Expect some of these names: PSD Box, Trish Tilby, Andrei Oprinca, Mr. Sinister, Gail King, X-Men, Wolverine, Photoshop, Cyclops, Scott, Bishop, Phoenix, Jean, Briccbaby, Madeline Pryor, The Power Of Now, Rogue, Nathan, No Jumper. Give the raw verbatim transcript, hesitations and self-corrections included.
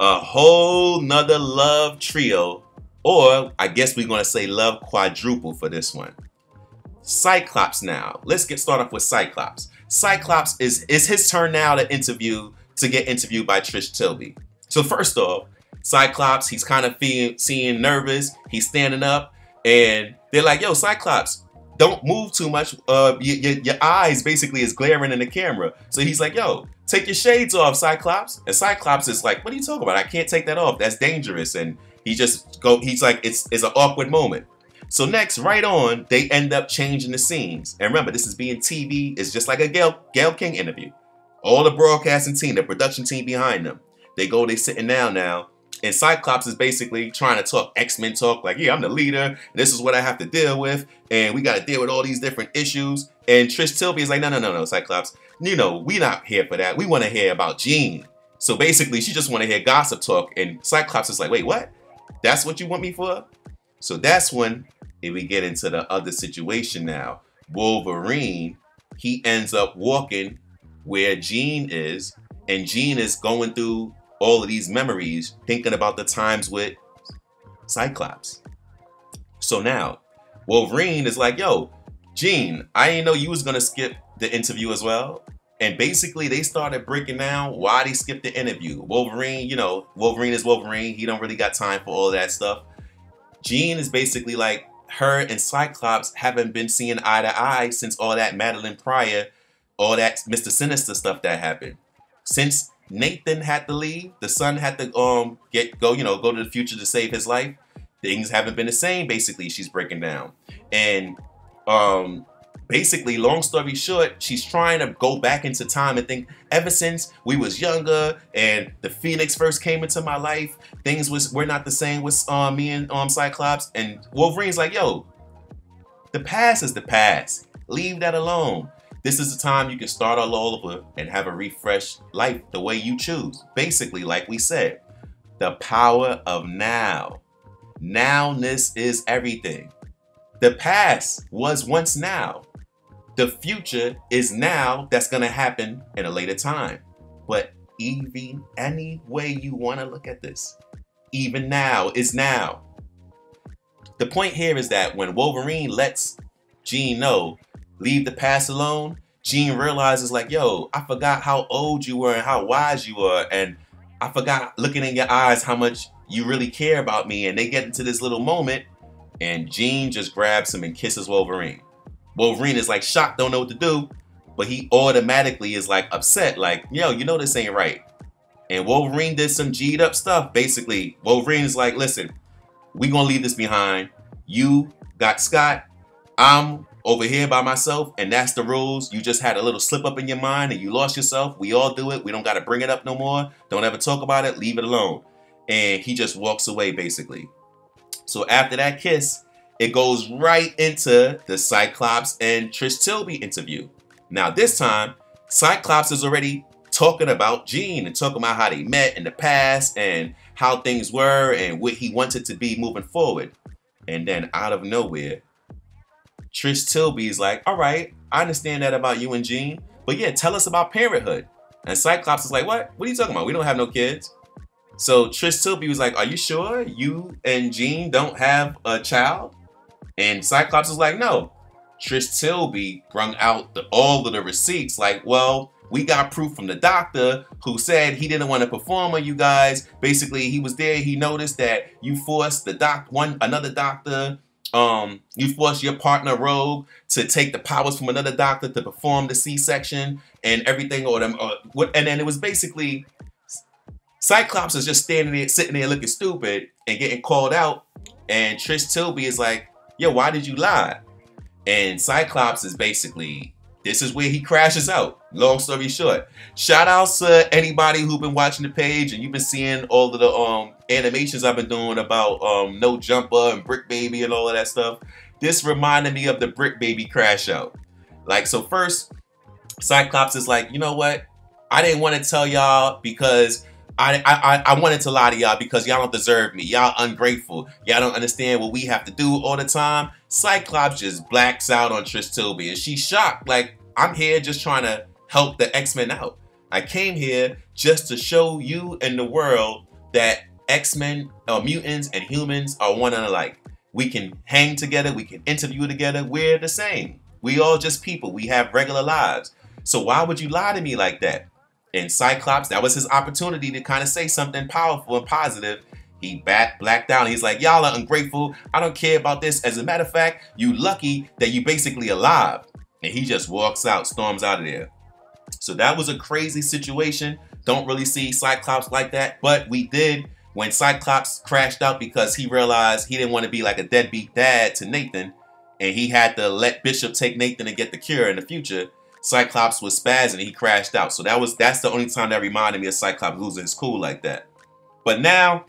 a whole nother love trio, or I guess we're gonna say love quadruple for this one. Cyclops now. Let's get started off with Cyclops. Cyclops is it's his turn now to interview, to get interviewed by Trish Tilby. So first off, Cyclops, he's kind of feeling, seeing nervous. He's standing up and they're like, yo, Cyclops, don't move too much. Uh, your, your eyes basically is glaring in the camera. So he's like, yo, take your shades off, Cyclops. And Cyclops is like, what are you talking about? I can't take that off. That's dangerous. And he just go, he's like, it's, it's an awkward moment. So next, right on, they end up changing the scenes. And remember, this is being T V. It's just like a Gail, Gail King interview. All the broadcasting team, the production team behind them. They go, they sitting down now. And Cyclops is basically trying to talk X-Men talk, like, yeah, I'm the leader. This is what I have to deal with. And we got to deal with all these different issues. And Trish Tilby is like, no, no, no, no, Cyclops. You know, we're not here for that. We want to hear about Jean. So basically, she just want to hear gossip talk. And Cyclops is like, wait, what? That's what you want me for? So that's when we get into the other situation now. Wolverine, he ends up walking where Jean is. And Jean is going through all of these memories, thinking about the times with Cyclops. So now, Wolverine is like, yo, Jean, I didn't know you was gonna skip the interview as well. And basically they started breaking down why they skipped the interview. Wolverine, you know, Wolverine is Wolverine. He don't really got time for all that stuff. Jean is basically like, her and Cyclops haven't been seeing eye to eye since all that Madeline Pryor, all that Mister Sinister stuff that happened. Since Nathan had to leave, the son had to um get go, you know, go to the future to save his life. Things haven't been the same, basically, she's breaking down. And um basically, long story short, she's trying to go back into time and think, ever since we was younger and the Phoenix first came into my life, things was were not the same with um me and um Cyclops. And Wolverine's like, yo, the past is the past. Leave that alone. This is the time you can start all over and have a refreshed life the way you choose. Basically, like we said, the power of now. Nowness is everything. The past was once now. The future is now, that's gonna happen in a later time. But even any way you wanna look at this, even now is now. The point here is that when Wolverine lets Jean know, leave the past alone, Jean realizes like, yo, I forgot how old you were and how wise you were. And I forgot looking in your eyes how much you really care about me. And they get into this little moment and Jean just grabs him and kisses Wolverine. Wolverine is like shocked, don't know what to do, but he automatically is like upset. Like, yo, you know, this ain't right. And Wolverine did some G'd up stuff. Basically, Wolverine is like, listen, we gonna leave this behind. You got Scott, I'm over here by myself, and that's the rules. You just had a little slip up in your mind and you lost yourself. We all do it. We don't got to bring it up no more. Don't ever talk about it. Leave it alone. And he just walks away, basically. So after that kiss, it goes right into the Cyclops and Trish Tilby interview. Now this time, Cyclops is already talking about Jean and talking about how they met in the past and how things were and what he wanted to be moving forward. And then out of nowhere, Trish Tilby's like, all right, I understand that about you and Jean, but yeah, tell us about parenthood. And Cyclops is like, what? What are you talking about? We don't have no kids. So Trish Tilby was like, are you sure you and Jean don't have a child? And Cyclops is like, no. Trish Tilby brung out the, all of the receipts like, well, we got proof from the doctor who said he didn't want to perform on you guys. Basically, he was there. He noticed that you forced the doc, one another doctor, Um, you forced your partner Rogue to take the powers from another doctor to perform the C section and everything, or them, or what? And then it was basically Cyclops is just standing there, sitting there, looking stupid and getting called out. And Trish Tilby is like, "Yo, why did you lie?" And Cyclops is basically, this is where he crashes out. Long story short, shout out to anybody who's been watching the page and you've been seeing all of the um animations I've been doing about um No Jumper and Brick Baby and all of that stuff. This reminded me of the Brick Baby crash out. Like, so first, Cyclops is like, you know what? I didn't want to tell y'all because I I I wanted to lie to y'all because y'all don't deserve me. Y'all ungrateful. Y'all don't understand what we have to do all the time. Cyclops just blacks out on Trish Tilby and she's shocked. Like, I'm here just trying to help the X-Men out. I came here just to show you and the world that X-Men, uh, mutants and humans are one and alike. We can hang together, we can interview together, we're the same. We all just people, we have regular lives. So why would you lie to me like that? And Cyclops, that was his opportunity to kind of say something powerful and positive. He back, blacked out. He's like, y'all are ungrateful. I don't care about this. As a matter of fact, you lucky that you basically alive. And he just walks out, storms out of there. So that was a crazy situation. Don't really see Cyclops like that, but we did when Cyclops crashed out because he realized he didn't want to be like a deadbeat dad to Nathan, and he had to let Bishop take Nathan and get the cure in the future. Cyclops was spazzing and he crashed out. So that was that's the only time that reminded me of Cyclops losing his cool like that. But now